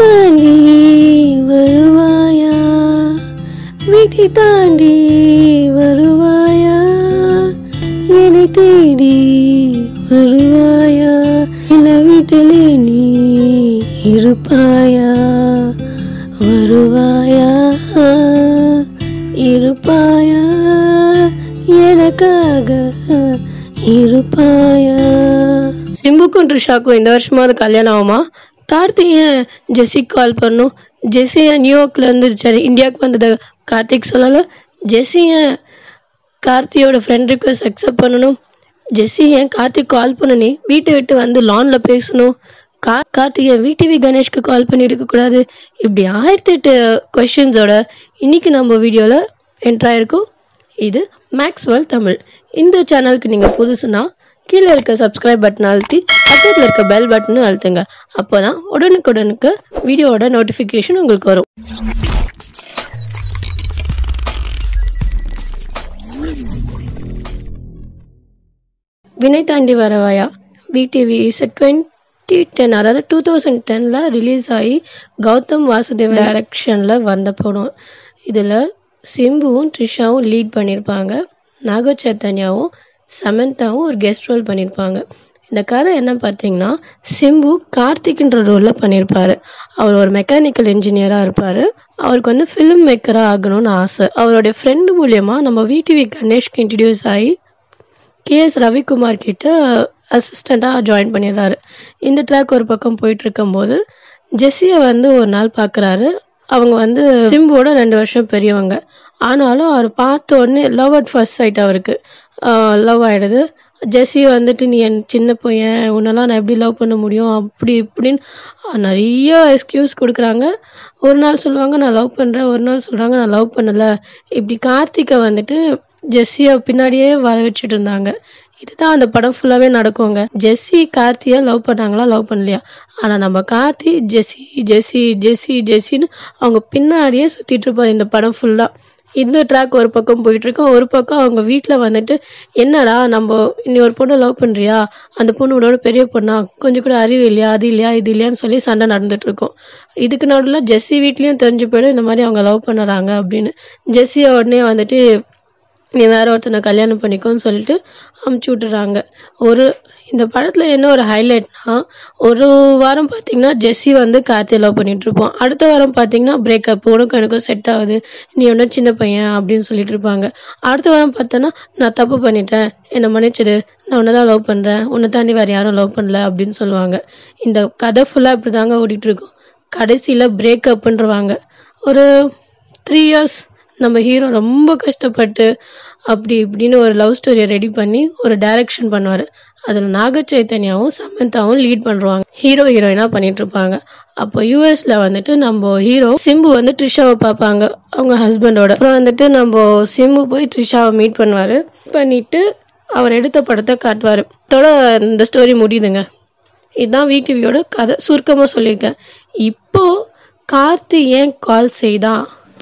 தாண்டி வருவாயா, வீட்டை தாண்டி வருவாயா, என்னை தேடி வருவாயா, என்ன வீட்டிலே நீ இருப்பாயா, வருவாயா, இருப்பாயா, எனக்காக இருப்பாயா. சிம்புக்கும் ட்ரிஷாக்கும் இந்த வருஷமாவது கல்யாணம் ஆகுமா? கார்த்திக் ஏன் ஜெஸ்ஸிக்கு கால் பண்ணும்? ஜெஸ்ஸி ஏன் நியூயார்க்கில் இருந்துருச்சாரு இந்தியாவுக்கு வந்ததை கார்த்திக் சொல்லலை? ஜெஸ்ஸி ஏன் கார்த்தியோட ஃப்ரெண்ட் ரிக்வஸ்ட் அக்செப்ட் பண்ணணும்? ஜெஸ்ஸி ஏன் கார்த்திக் கால் பண்ணனே வீட்டை விட்டு வந்து லானில் பேசணும்? கார்த்திக் ஏன் விடிவி கணேஷ்க்கு கால் பண்ணியிருக்கக்கூடாது? இப்படி 1008 கொஷின்ஸோட இன்றைக்கி நம்ம வீடியோவில் என்ட்ராயிருக்கும். இது மேக்ஸ்வெல் தமிழ். இந்த சேனலுக்கு நீங்கள் புதுசுனா கீழே இருக்க சப்ஸ்கிரைப் பட்டன் அழுத்தி பக்கத்தில் இருக்க பெல் பட்டனும் அழுத்துங்க. அப்போ தான் உடனுக்குடனுக்கு வீடியோட நோட்டிஃபிகேஷன் உங்களுக்கு வரும். வினை தாண்டி வரவாயா பிடிவி /2010 அதாவது 2010ல் ரிலீஸ் ஆகி கௌதம் வாசுதேவன் டைரக்ஷனில் வந்த படம். இதில் சிம்புவும் ட்ரிஷாவும் லீட் பண்ணியிருப்பாங்க. நாக சைத்தன்யாவும் சமந்தாவும் ஒரு கெஸ்ட் ரோல் பண்ணியிருப்பாங்க. இந்த கதை என்ன பார்த்தீங்கன்னா, சிம்பு கார்த்திக்ன்ற ரோலில் பண்ணியிருப்பார். அவர் ஒரு மெக்கானிக்கல் இன்ஜினியராக இருப்பார். அவருக்கு வந்து ஃபிலிம் மேக்கராக ஆகணும்னு ஆசை. அவருடைய ஃப்ரெண்டு மூலயமா நம்ம VTV கணேஷ்க்கு இன்ட்ரடியூஸ் ஆகி KS ரவிக்குமார் கிட்ட அசிஸ்டண்ட்டாக ஜாயின் பண்ணிடுறாரு. இந்த ட்ராக் ஒரு பக்கம் போயிட்டுருக்கும்போது ஜெஸ்ஸியை வந்து ஒரு நாள் பார்க்குறாரு. அவங்க வந்து சிம்புவோட 2 வருஷம் பெரியவங்க. ஆனாலும் அவர் பார்த்த உடனே லவ் அட் ஃபர்ஸ்ட் சைட் அவருக்கு லவ் ஆகிடுது. ஜெஸ்ஸி வந்துட்டு நீ என் சின்ன பையன், உன்னெல்லாம் நான் எப்படி லவ் பண்ண முடியும் அப்படி இப்படின்னு நிறைய எக்ஸ்கியூஸ் கொடுக்குறாங்க. ஒரு நாள் சொல்லுவாங்க நான் லவ் பண்ணுறேன், ஒரு நாள் சொல்கிறாங்க நான் லவ் பண்ணலை. இப்படி கார்த்திகை வந்துட்டு ஜெஸ்ஸியை பின்னாடியே வர வச்சுட்டு இருந்தாங்க. இதுதான் அந்த படம் ஃபுல்லாகவே நடக்குங்க. ஜெஸ்ஸி கார்த்தியை லவ் பண்ணாங்களா லவ் பண்ணலையா? ஆனால் நம்ம கார்த்தி ஜெஸ்ஸி ஜெஸ்ஸி ஜெஸ்ஸி ஜெஸ்ஸின்னு அவங்க பின்னாடியே சுற்றிட்டு இருப்பார் இந்த படம் ஃபுல்லாக. இந்த ட்ராக் ஒரு பக்கம் போயிட்டுருக்கோம். ஒரு பக்கம் அவங்க வீட்டில் வந்துட்டு என்னடா நம்ம இன்னி ஒரு பொண்ணு லவ் பண்ணுறியா, அந்த பொண்ணு உன்னோட பெரிய பொண்ணா, கொஞ்சம் கூட அறிவு இல்லையா, அது இல்லையா இது இல்லையான்னு சொல்லி சண்டை நடந்துகிட்ருக்கோம். இதுக்கு நடுவில் ஜெஸ்ஸி வீட்லேயும் தெரிஞ்சு போய்டும் இந்த மாதிரி அவங்க லவ் பண்ணுறாங்க அப்படின்னு. ஜெஸ்ஸியை உடனே வந்துட்டு நீ வேற ஒருத்தனை கல்யாணம் பண்ணிக்கோன்னு சொல்லிட்டு அமுச்சு விட்டுறாங்க. இந்த படத்தில் என்ன ஒரு ஹைலைட்னா, ஒரு வாரம் பார்த்திங்கன்னா ஜெஸ்ஸி வந்து கார்த்தியை லவ் பண்ணிகிட்ருப்போம். அடுத்த வாரம் பார்த்திங்கன்னா பிரேக்கப், உனக்கும் எனக்கும் செட் ஆகுது, நீ ஒன்று சின்ன பையன் அப்படின்னு சொல்லிட்டு இருப்பாங்க. அடுத்த வாரம் பார்த்தோன்னா நான் தப்பு பண்ணிட்டேன், என்னை மன்னிச்சிடு, நான் உன்னை தான் லவ் பண்ணுறேன், உன்னை தாண்டி வேறு யாரும் லவ் பண்ணல அப்படின்னு சொல்லுவாங்க. இந்த கதை ஃபுல்லாக இப்படி தாங்க ஓடிட்டுருக்கோம். கடைசியில் பிரேக்கப்புன்றவாங்க. ஒரு 3 இயர்ஸ் நம்ம ஹீரோ ரொம்ப கஷ்டப்பட்டு அப்படி இப்படின்னு ஒரு லவ் ஸ்டோரியை ரெடி பண்ணி ஒரு டைரக்ஷன் பண்ணுவார். அதில் நாக சைத்தன்யாவும் சமந்தாவும் லீட் பண்ணுவாங்க. ஹீரோ ஹீரோயினாக பண்ணிகிட்ருப்பாங்க. அப்போ US வந்துட்டு நம்ம ஹீரோ சிம்பு வந்து ட்ரிஷாவை பார்ப்பாங்க அவங்க ஹஸ்பண்டோட. அப்புறம் வந்துட்டு நம்ம சிம்பு போய் ட்ரிஷாவை மீட் பண்ணுவார். பண்ணிவிட்டு அவர் எடுத்த படத்தை காட்டுவார். அதோட இந்த ஸ்டோரி முடியுதுங்க. இதுதான் VTVயோட கதை. சுருக்கமாக சொல்லியிருக்கேன். இப்போது கார்த்தி ஏன் கால் செய்தா?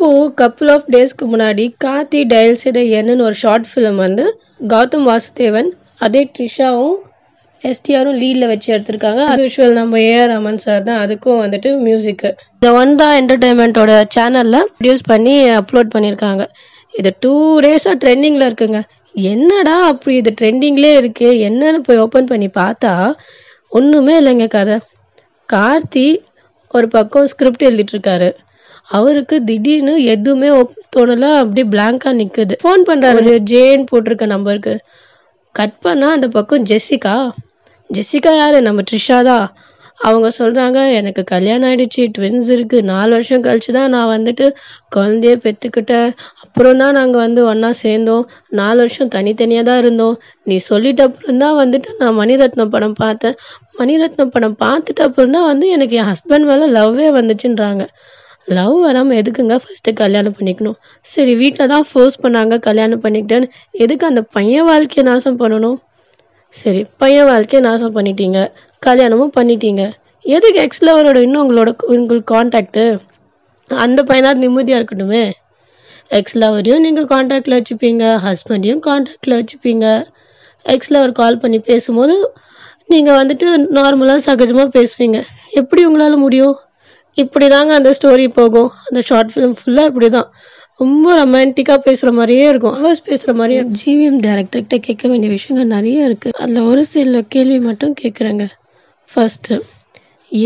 இப்போது கப்புள் ஆஃப் டேஸ்க்கு முன்னாடி கார்த்தி டயல் செய்த என்னன்னு ஒரு ஷார்ட் ஃபிலிம் வந்து கௌதம் வாசுதேவன் அதே ட்ரிஷாவும் STRம் லீடில் வச்சு எடுத்திருக்காங்க. அது யூஸ்வல் நம்ம AR ரமன் சார் தான் அதுக்கும் வந்துட்டு மியூசிக்கு. இந்த ஒண்டா என்டர்டைன்மெண்ட்டோட சேனலில் ப்ரொடியூஸ் பண்ணி அப்லோட் பண்ணியிருக்காங்க. இது 2 டேஸாக ட்ரெண்டிங்கில் இருக்குங்க. என்னடா அப்படி இது ட்ரெண்டிங்லேயே இருக்குது என்னன்னு போய் ஓப்பன் பண்ணி பார்த்தா ஒன்றுமே இல்லைங்க கதை. கார்த்தி ஒரு பக்கம் ஸ்கிரிப்ட் எழுதிட்டுருக்காரு. அவருக்கு திடீர்னு எதுவுமே தோணலை. அப்படியே பிளாங்காக நிற்குது. ஃபோன் பண்ணுறாரு. ஜேன்னு போட்டிருக்க நம்பருக்கு கட் பண்ணால் அந்த பக்கம் ஜெஸ்ஸிகா. ஜெஸ்ஸிகா யார்? நம்ம ட்ரிஷா தான். அவங்க சொல்கிறாங்க எனக்கு கல்யாணம் ஆகிடுச்சு, ட்வின்ஸ் இருக்குது, 4 வருஷம் கழிச்சு தான் நான் வந்துட்டு குழந்தைய பெற்றுக்கிட்டேன், அப்புறம் தான் நாங்கள் வந்து ஒன்றா சேர்ந்தோம், 4 வருஷம் தனித்தனியாக தான் இருந்தோம், நீ சொல்லிட்ட அப்புறம் தான் வந்துட்டு நான் மணிரத்னம் படம் பார்த்தேன், மணிரத்னம் படம் பார்த்துட்டு அப்புறம் தான் வந்து எனக்கு என் ஹஸ்பண்ட் மேலே லவ்வே வந்துச்சுன்றாங்க. லவ் வராமல் எதுக்குங்க ஃபஸ்ட்டு கல்யாணம் பண்ணிக்கணும்? சரி வீட்டில் தான் ஃபோர்ஸ் பண்ணாங்க கல்யாணம் பண்ணிக்கிட்டேன்னு எதுக்கு அந்த பையன் வாழ்க்கையை நாசம் பண்ணணும்? சரி பையன் வாழ்க்கையை நாசம் பண்ணிட்டீங்க, கல்யாணமும் பண்ணிட்டீங்க, எதுக்கு எக்ஸ்லவரோட இன்னும் உங்களுக்கு கான்டாக்டு? அந்த பையனாவது நிம்மதியாக இருக்கட்டுமே. எக்ஸ்லவரையும் நீங்கள் கான்டாக்டில் வச்சுப்பீங்க, ஹஸ்பண்டையும் கான்டாக்டில் வச்சுப்பீங்க. எக்ஸ்லவர் கால் பண்ணி பேசும்போது நீங்கள் வந்துட்டு நார்மலாக சகஜமாக பேசுவீங்க. எப்படி உங்களால முடியும்? இப்படி தாங்க அந்த ஸ்டோரி போகும். அந்த ஷார்ட் ஃபிலிம் ஃபுல்லா இப்படி தான். ரொம்ப ரொமான்டிக்கா பேசுற மாதிரியே இருக்கும். அவர்ஸ் பேசுற மாதிரியே. ஜிவிஎம் டைரக்டர் கிட்ட கேட்க வேண்டிய விஷயங்கள் நிறைய இருக்கு. அதுல ஒரு சில கேள்வி மட்டும் கேக்குறாங்க. ஃபர்ஸ்ட்,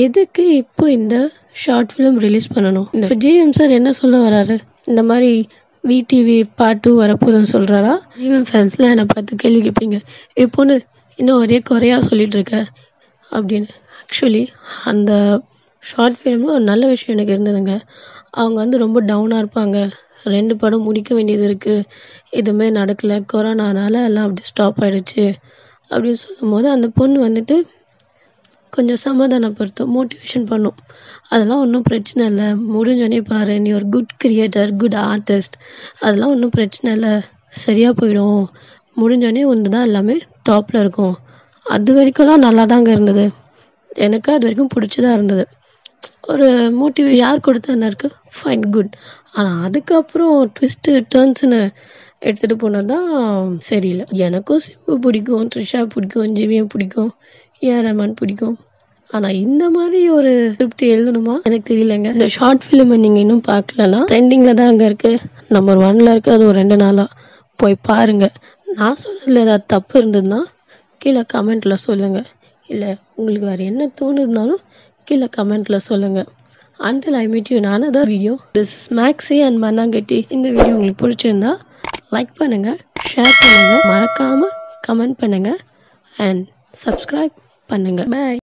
எதுக்கு இப்போ இந்த ஷார்ட் ஃபிலிம் ரிலீஸ் பண்ணணும்? இந்த ஜிவிஎம் சார் என்ன சொல்ல வராரு? இந்த மாதிரி விடிவி பார்ட் 2 வரப்போதுன்னு சொல்கிறாரா? ஜிவிஎம் ஃபேன்ஸ்லாம் என்னை பார்த்து கேள்வி கேட்பீங்க, இப்போன்னு இன்னும் ஒரே குறையாக சொல்லிகிட்ருக்க அப்படின்னு. ஆக்சுவலி அந்த ஷார்ட் ஃபிலிமில் ஒரு நல்ல விஷயம் எனக்கு இருந்ததுங்க. அவங்க வந்து ரொம்ப டவுனாக இருப்பாங்க. 2 படம் முடிக்க வேண்டியது இருக்குது, எதுவுமே நடக்கலை, கொரோனானால எல்லாம் அப்படி ஸ்டாப் ஆகிடுச்சு அப்படின்னு சொல்லும் போது அந்த பொண்ணு வந்துட்டு கொஞ்சம் சமாதானப்படுத்தும், மோட்டிவேஷன் பண்ணும். அதெல்லாம் ஒன்றும் பிரச்சனை இல்லை, முடிஞ்சோடனே பாரு, நீ ஒரு குட் கிரியேட்டர், குட் ஆர்டிஸ்ட், அதெல்லாம் ஒன்றும் பிரச்சனை இல்லை, சரியாக போயிடும், முடிஞ்சோடனே ஒன்று தான் எல்லாமே டாப்பில் இருக்கும். அது வரைக்கும்லாம் நல்லா தாங்க இருந்தது, எனக்கு அது வரைக்கும் பிடிச்சதாக இருந்தது. ஒரு மோட்டிவேஷன் யார் கொடுத்தா என்ன இருக்குது, ஃபைன், குட். ஆனால் அதுக்கப்புறம் ட்விஸ்ட்டு டர்ன்ஸ்னு எடுத்துகிட்டு போனால் தான் சரியில்லை. எனக்கும் சிம்பு பிடிக்கும், த்ரிஷா பிடிக்கும், ஜிவிஎம் பிடிக்கும், ஏரமான் பிடிக்கும். ஆனால் இந்த மாதிரி ஒரு ஸ்கிரிப்ட் எழுதணுமா எனக்கு தெரியலங்க. இந்த ஷார்ட் ஃபிலிமை நீங்கள் இன்னும் பார்க்கலன்னா ட்ரெண்டிங்கில் தான் அங்கே இருக்குது, நம்பர் 1ல் இருக்குது. அது ஒரு 2 நாளாக போய் பாருங்கள். நான் சொன்னதில் ஏதாவது தப்பு இருந்ததுன்னா கீழே கமெண்ட்டில் சொல்லுங்கள். இல்லை உங்களுக்கு வேறு என்ன தோணுதுனாலும் கீழே கமெண்ட்டில் சொல்லுங்கள். Until I meet you in another video. This is Maxi and Manangetti. இந்த வீடியோ உங்களுக்கு பிடிச்சிருந்தா லைக் பண்ணுங்கள், ஷேர் பண்ணுங்கள், மறக்காமல் கமெண்ட் பண்ணுங்கள் and subscribe பண்ணுங்க. Bye.